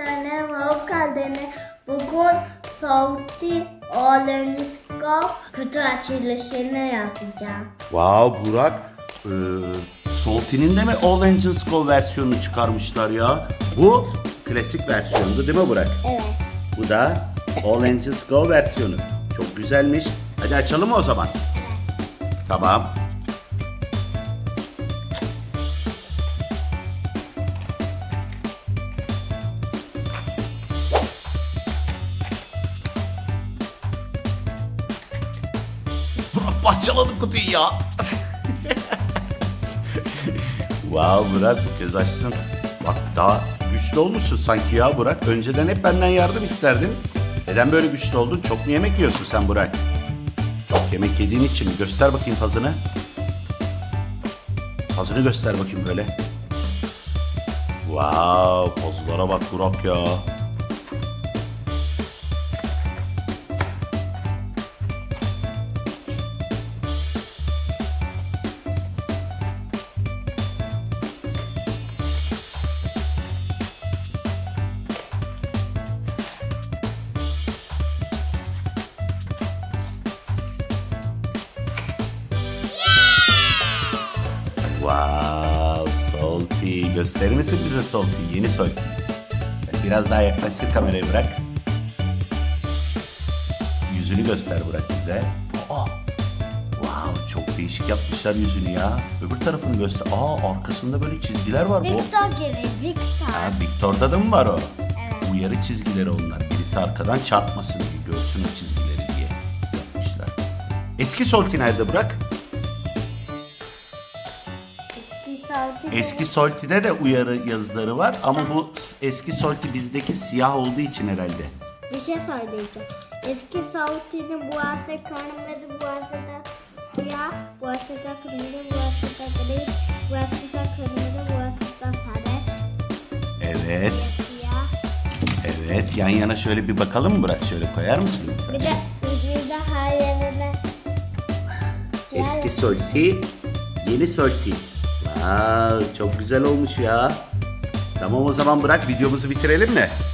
Arkadaşlar merhaba, kaldığını bugün Salty All Engines Go kutu açılışını yapacağım. Wow Burak, Salty'nin de mi All Engines Go versiyonunu çıkarmışlar ya? Bu klasik versiyondu değil mi Burak? Evet. Bu da All Engines Go versiyonu. Çok güzelmiş. Hadi açalım mı o zaman? Tamam. Parçaladım kutuyu ya. Wow Burak, bu kez açtın. Bak daha güçlü olmuşsun sanki ya Burak. Önceden hep benden yardım isterdin. Neden böyle güçlü oldun? Çok mu yemek yiyorsun sen Burak? Çok yemek yediğin için mi? Göster bakayım tazını. Tazını göster bakayım böyle. Wow, pozlara bak Burak ya. Wow, Salty. Gösterir misin bize Salty? Yeni Salty. Biraz daha yaklaştır kamerayı Burak. Yüzünü göster Burak bize. Aa, wow, çok değişik yapmışlar yüzünü ya. Öbür tarafını göster. Aa, arkasında böyle çizgiler var. Victor gibi, Victor. Ha, Victor'da da mı var o? Evet. Uyarı çizgileri onlar. Birisi arkadan çarpmasın diye, görsün o çizgileri diye yapmışlar. Eski Salty nerede Burak? Eski Salty'de de uyarı yazıları var ama bu eski Salty bizdeki siyah olduğu için herhalde. Bir şey söyleyeceğim. Eski Salty'nin boğazı kırmızı, boğazı da siyah, boğazı da kırmızı, boğazı da gri, boğazı da kırmızı, boğazı da sarı. Evet. Evet, yan yana şöyle bir bakalım mı Burak? Şöyle koyar mısın? Bir de yüzünde her yerine. Eski Salty, yeni Salty. Aa, çok güzel olmuş ya. Tamam o zaman Burak, videomuzu bitirelim mi?